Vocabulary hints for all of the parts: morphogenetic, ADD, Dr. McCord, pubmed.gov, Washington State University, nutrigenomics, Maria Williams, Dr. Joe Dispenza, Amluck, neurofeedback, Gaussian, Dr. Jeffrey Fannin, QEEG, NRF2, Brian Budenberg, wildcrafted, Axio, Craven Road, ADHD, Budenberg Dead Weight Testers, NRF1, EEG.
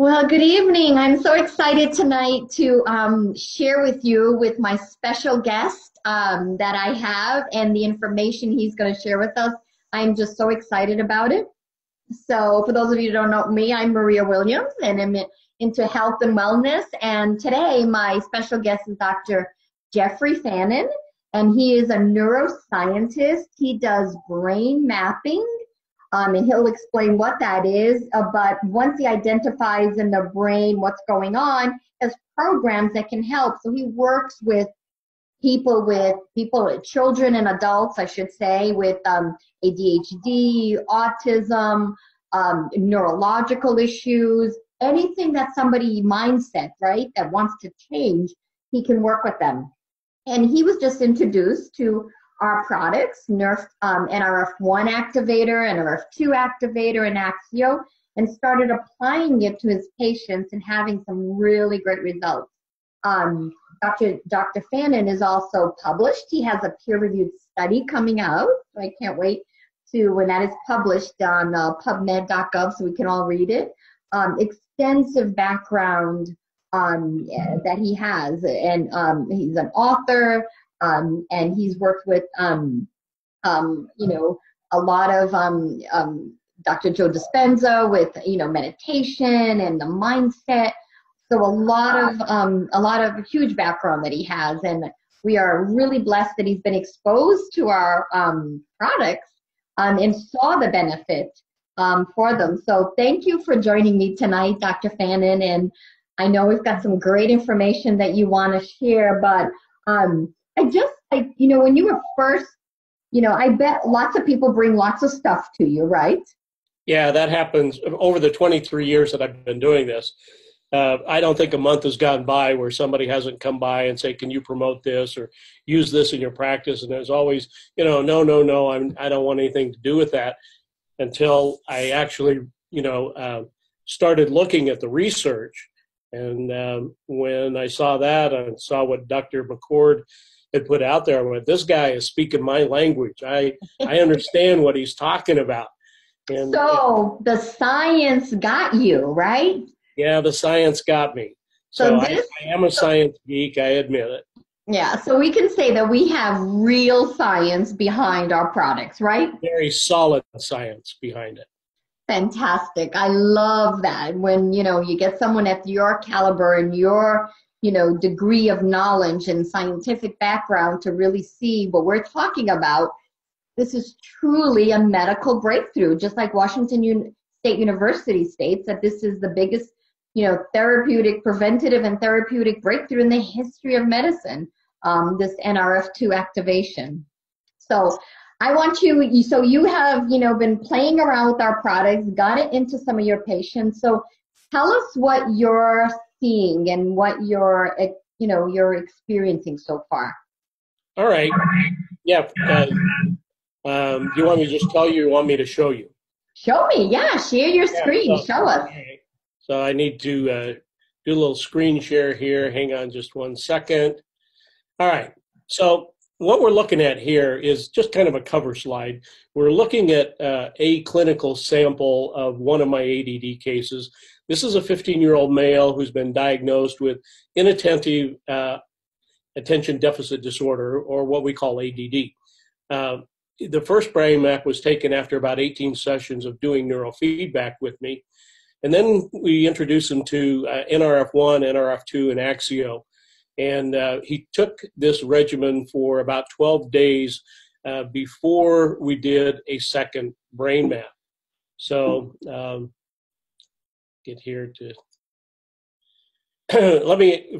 Well, good evening. I'm so excited tonight to share with you with my special guest that I have and the information he's going to share with us. I'm just so excited about it. So for those of you who don't know me, I'm Maria Williams and I'm into health and wellness. And today my special guest is Dr. Jeffrey Fannin, and he is a neuroscientist. He does brain mapping. And he'll explain what that is, but once he identifies in the brain what's going on, there's programs that can help. So he works with people, children and adults, I should say, with ADHD, autism, neurological issues, anything that somebody mindset, right, that wants to change, he can work with them. And he was just introduced to our products, NRF1 activator, NRF2 activator, and Axio, and started applying it to his patients and having some really great results. Dr. Fannin is also published. He has a peer-reviewed study coming out, so I can't wait to when that is published on pubmed.gov so we can all read it. Extensive background that he has, and he's an author, and he's worked with, you know, a lot of Dr. Joe Dispenza with, you know, meditation and the mindset. So a lot of huge background that he has, and we are really blessed that he's been exposed to our products and saw the benefit for them. So thank you for joining me tonight, Dr. Fannin, and I know we've got some great information that you want to share, but I just, like, you know, when you were first, you know, I bet lots of people bring lots of stuff to you, right? Yeah, that happens over the 23 years that I've been doing this. I don't think a month has gone by where somebody hasn't come by and say, can you promote this or use this in your practice? And there's always, you know, no, I don't want anything to do with that until I actually, you know, started looking at the research. And when I saw that and saw what Dr. McCord had put out there, I went, this guy is speaking my language. I understand what he's talking about. And, so the science got you, right? Yeah, the science got me. So I am a science geek, I admit it. Yeah, so we can say that we have real science behind our products, right? Very solid science behind it. Fantastic. I love that. When, you know, you get someone at your caliber and your, you know, degree of knowledge and scientific background to really see what we're talking about. This is truly a medical breakthrough, just like Washington State University states that this is the biggest, you know, therapeutic, preventative and therapeutic breakthrough in the history of medicine, this NRF2 activation. So I want you, so you have, you know, been playing around with our products, got it into some of your patients. So tell us what you're seeing and what you're, you know, you're experiencing so far. All right. Yeah. Do you want me to just tell you, or you want me to show you? Show me. Yeah. Share your screen. So, show us. Okay. So I need to do a little screen share here. Hang on just one second. All right. So what we're looking at here is just kind of a cover slide. We're looking at a clinical sample of one of my ADD cases. This is a 15-year-old male who's been diagnosed with inattentive attention deficit disorder, or what we call ADD. The first brain map was taken after about 18 sessions of doing neurofeedback with me. And then we introduced him to NRF1, NRF2, and Axio. And he took this regimen for about 12 days before we did a second brain map. So get here to,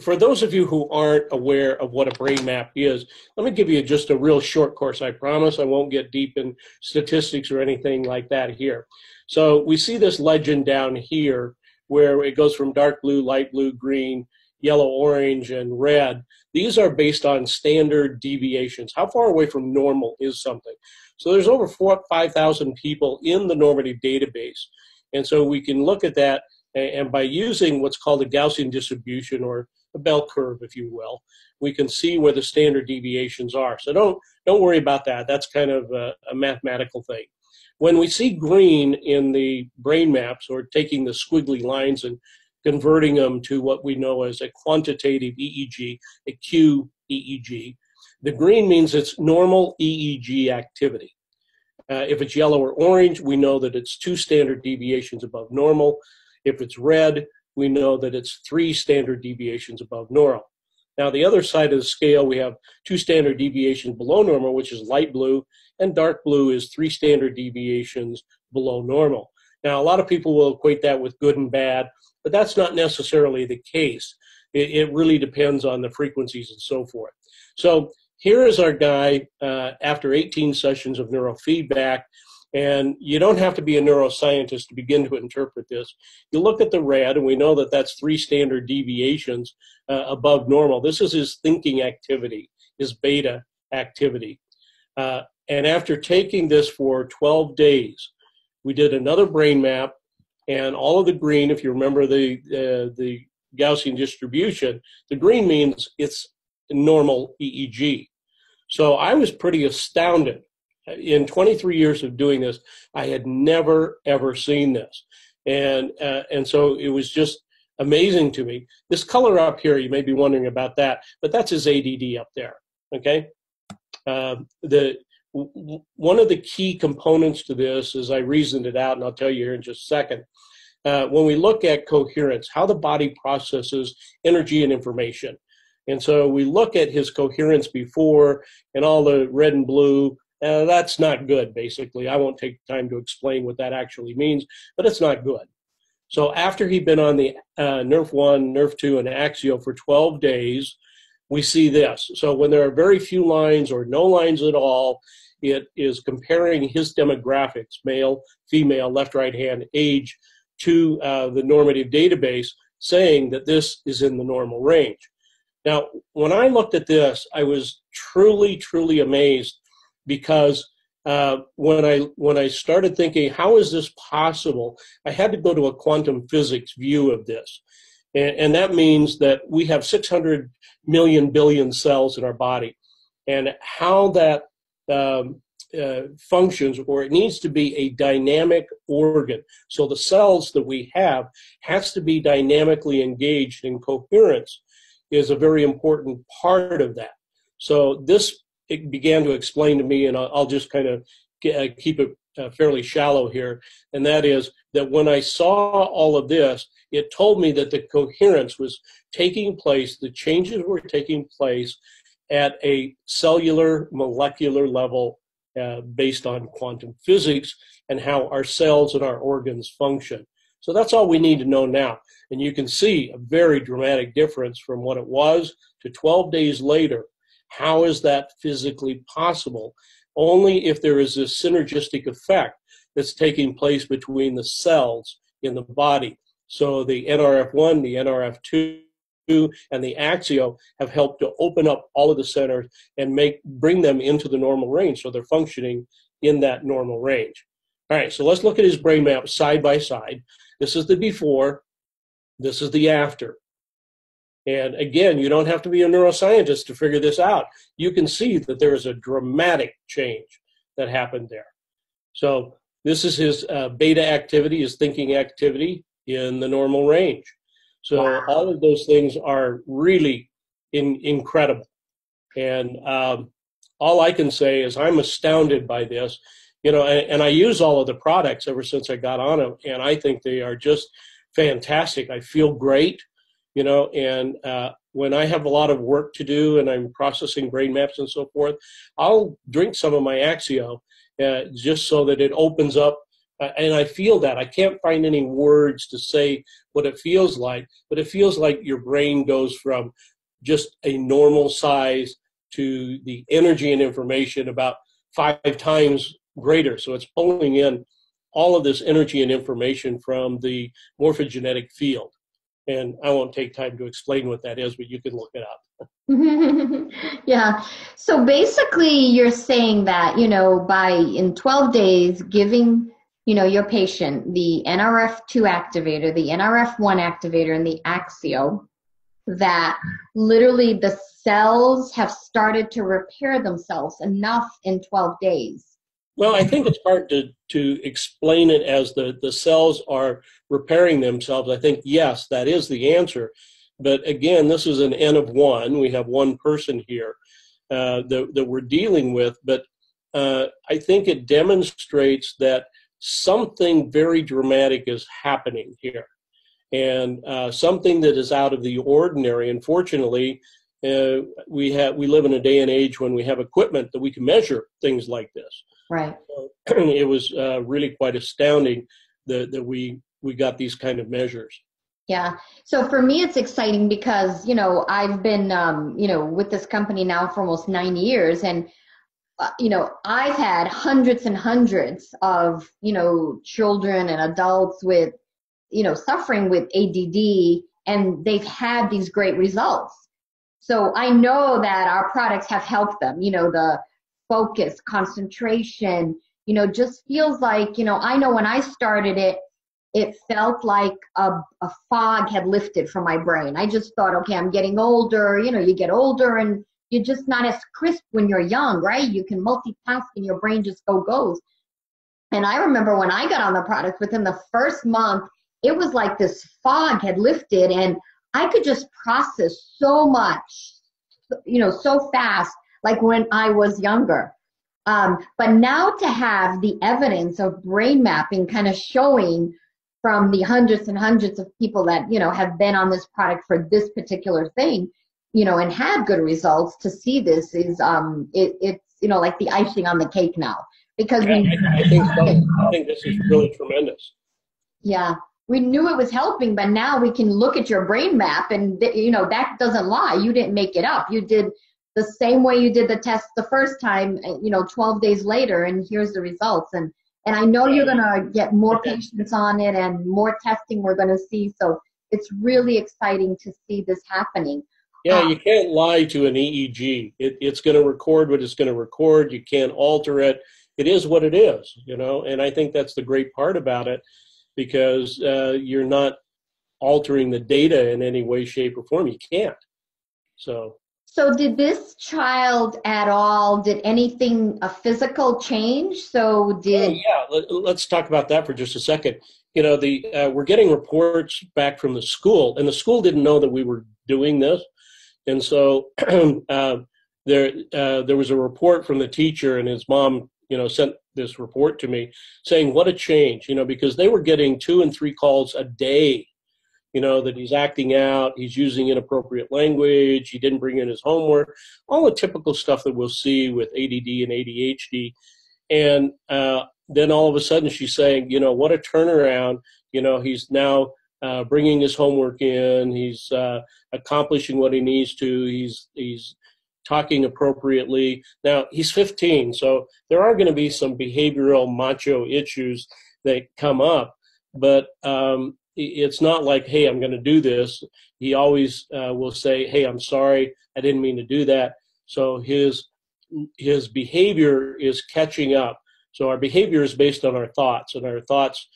for those of you who aren't aware of what a brain map is, let me give you just a real short course. I promise I won't get deep in statistics or anything like that here. So we see this legend down here where it goes from dark blue, light blue, green, yellow, orange, and red. These are based on standard deviations. How far away from normal is something? So there's over 5,000 people in the normative database. And so we can look at that, and by using what's called a Gaussian distribution, or a bell curve, if you will, we can see where the standard deviations are. So don't worry about that. That's kind of a mathematical thing. When we see green in the brain maps, or taking the squiggly lines and converting them to what we know as a quantitative EEG, a QEEG. The green means it's normal EEG activity. If it's yellow or orange, we know that it's 2 standard deviations above normal. If it's red, we know that it's 3 standard deviations above normal. Now, the other side of the scale, we have 2 standard deviations below normal, which is light blue, and dark blue is 3 standard deviations below normal. Now, a lot of people will equate that with good and bad, but that's not necessarily the case. It really depends on the frequencies and so forth. So here is our guy after 18 sessions of neurofeedback, and you don't have to be a neuroscientist to begin to interpret this. You look at the red, and we know that that's 3 standard deviations above normal. This is his thinking activity, his beta activity. And after taking this for 12 days, we did another brain map, and all of the green, if you remember the Gaussian distribution, the green means it's normal EEG. So I was pretty astounded. In 23 years of doing this, I had never, ever seen this. And so it was just amazing to me. This color up here, you may be wondering about that, but that's his ADD up there, okay? One of the key components to this, as I reasoned it out, and I'll tell you here in just a second, when we look at coherence, how the body processes energy and information. And so we look at his coherence before and all the red and blue. That's not good, basically. I won't take time to explain what that actually means, but it's not good. So after he'd been on the NRF1, NRF2, and Axio for 12 days, we see this. So when there are very few lines or no lines at all, it is comparing his demographics, male, female, left, right hand, age, to the normative database, saying that this is in the normal range. Now, when I looked at this, I was truly, truly amazed because when I started thinking, how is this possible? I had to go to a quantum physics view of this. And that means that we have 600 million billion cells in our body. And how that functions, or it needs to be a dynamic organ. So the cells that we have has to be dynamically engaged, in coherence is a very important part of that. So this, it began to explain to me, and I'll just kind of keep it fairly shallow here, and that is that when I saw all of this, it told me that the coherence was taking place, the changes were taking place at a cellular, molecular level based on quantum physics and how our cells and our organs function. So that's all we need to know now. And you can see a very dramatic difference from what it was to 12 days later. How is that physically possible? Only if there is this synergistic effect that's taking place between the cells in the body. So the NRF1, the NRF2, and the Axio have helped to open up all of the centers and bring them into the normal range, so they're functioning in that normal range. All right, so let's look at his brain map side by side. This is the before, this is the after. And again, you don't have to be a neuroscientist to figure this out. You can see that there is a dramatic change that happened there. So this is his beta activity, his thinking activity in the normal range. So wow. All of those things are really incredible. And all I can say is I'm astounded by this. You know, and I use all of the products ever since I got on them, and I think they are just fantastic. I feel great, you know, and when I have a lot of work to do and I'm processing brain maps and so forth, I'll drink some of my Axio just so that it opens up, and I feel that. I can't find any words to say what it feels like, but it feels like your brain goes from just a normal size to the energy and information about 5 times greater. So it's pulling in all of this energy and information from the morphogenetic field. And I won't take time to explain what that is, but you can look it up. Yeah. So basically you're saying that, you know, by in 12 days giving, you know, your patient the NRF2 activator, the NRF1 activator, and the Axio, that literally the cells have started to repair themselves enough in 12 days Well, I think it's hard to explain it as the cells are repairing themselves. I think, yes, that is the answer. But again, this is an N of one. We have one person here that we're dealing with. But I think it demonstrates that something very dramatic is happening here, and something that is out of the ordinary. Unfortunately, we live in a day and age when we have equipment that we can measure things like this. Right. So it was really quite astounding that we got these kind of measures. Yeah. So for me, it's exciting because, you know, I've been, you know, with this company now for almost 9 years, and you know, I've had hundreds and hundreds of, you know, children and adults with, you know, suffering with ADD, and they've had these great results. So I know that our products have helped them, you know, the focus, concentration, you know, just feels like, you know, I know when I started it, it felt like a fog had lifted from my brain. I just thought, okay, I'm getting older, you know, you get older and you're just not as crisp when you're young, right? You can multitask and your brain just goes. And I remember when I got on the product, within the first month, it was like this fog had lifted and I could just process so much, you know, so fast, like when I was younger. But now to have the evidence of brain mapping kind of showing from the hundreds and hundreds of people that, you know, have been on this product for this particular thing, you know, and had good results, to see this is, it's, you know, like the icing on the cake now. Because I think this is really tremendous. Yeah. We knew it was helping, but now we can look at your brain map and, you know, that doesn't lie. You didn't make it up. You did the same way you did the test the first time, you know, 12 days later, and here's the results. And I know you're going to get more patients on it and more testing we're going to see. So it's really exciting to see this happening. Yeah, you can't lie to an EEG. It's going to record what it's going to record. You can't alter it. It is what it is, you know, and I think that's the great part about it, because you're not altering the data in any way, shape, or form. You can't. So did this child at all, did anything, a physical change? So did... Oh, yeah, let's talk about that for just a second. You know, we're getting reports back from the school, and the school didn't know that we were doing this. And so there was a report from the teacher, and his mom, you know, sent this report to me saying, what a change, you know, because they were getting 2 and 3 calls a day, you know, that he's acting out, he's using inappropriate language, he didn't bring in his homework, all the typical stuff that we'll see with ADD and ADHD. And then all of a sudden she's saying, you know, what a turnaround, you know, he's now bringing his homework in, he's accomplishing what he needs to, he's talking appropriately. Now, he's 15, so there are going to be some behavioral macho issues that come up, but it's not like, hey, I'm going to do this. He always will say, hey, I'm sorry, I didn't mean to do that. So his behavior is catching up. So our behavior is based on our thoughts, and our thoughts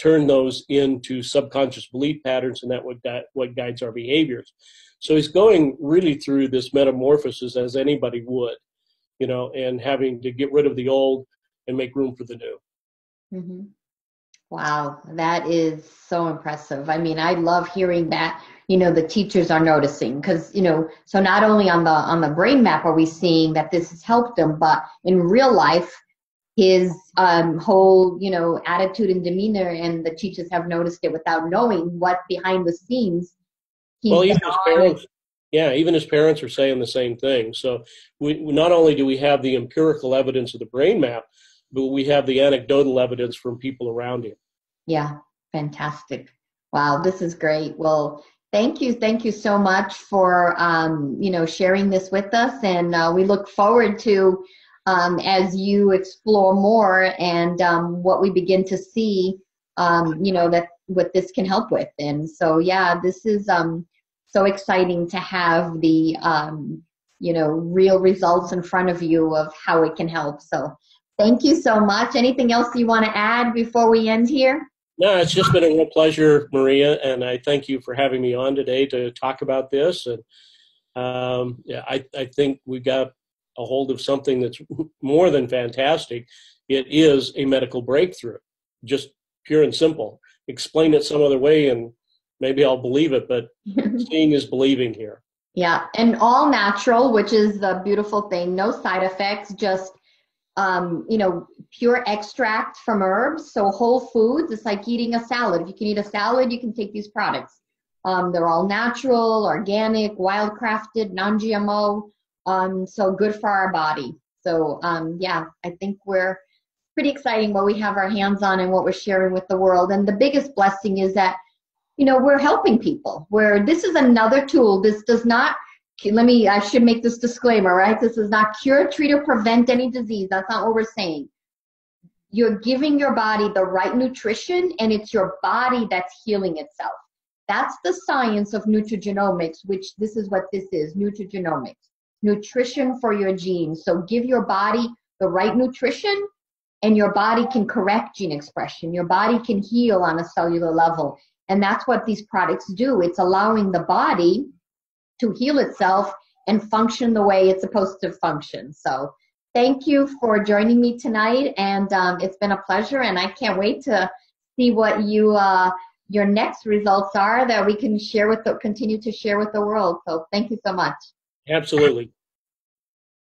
turn those into subconscious belief patterns, and what guides our behaviors. So he's going really through this metamorphosis as anybody would, you know, and having to get rid of the old and make room for the new. Mm-hmm. Wow, that is so impressive. I mean, I love hearing that, you know, the teachers are noticing, because, you know, so not only on the brain map are we seeing that this has helped them, but in real life, his whole, you know, attitude and demeanor, and the teachers have noticed it without knowing what behind the scenes. Well, even his parents, are saying the same thing. So we not only do we have the empirical evidence of the brain map, but we have the anecdotal evidence from people around him. Yeah, fantastic. Wow, this is great. Well, thank you so much for you know, sharing this with us, and we look forward to. As you explore more and what we begin to see, you know, that what this can help with. And so, yeah, this is so exciting to have the, you know, real results in front of you of how it can help. So thank you so much. Anything else you want to add before we end here? No, it's just been a real pleasure, Maria, and I thank you for having me on today to talk about this. And yeah, I think we got a hold of something that's more than fantastic, It is a medical breakthrough, just pure and simple. Explain it some other way and maybe I'll believe it, but seeing is believing here. Yeah, and all natural, which is the beautiful thing. No side effects, just, pure extract from herbs. So whole foods, it's like eating a salad. If you can eat a salad, you can take these products. They're all natural, organic, wildcrafted, non-GMO, so good for our body. So, I think we're pretty exciting what we have our hands on and what we're sharing with the world. And the biggest blessing is that, we're helping people. This is another tool. This does not, I should make this disclaimer, right? This is not cure, treat, or prevent any disease. That's not what we're saying. You're giving your body the right nutrition, and it's your body that's healing itself. That's the science of nutrigenomics, which this is what this is, nutrigenomics. Nutrition for your genes. So give your body the right nutrition, and your body can correct gene expression. Your body can heal on a cellular level. And that's what these products do. It's allowing the body to heal itself and function the way it's supposed to function. So thank you for joining me tonight. And it's been a pleasure. And I can't wait to see what your next results are that we can continue to share with the world. So thank you so much. Absolutely.